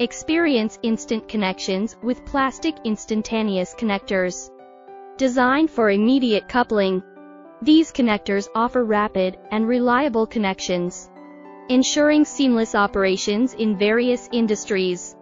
Experience instant connections with plastic instantaneous connectors. Designed for immediate coupling, these connectors offer rapid and reliable connections, ensuring seamless operations in various industries.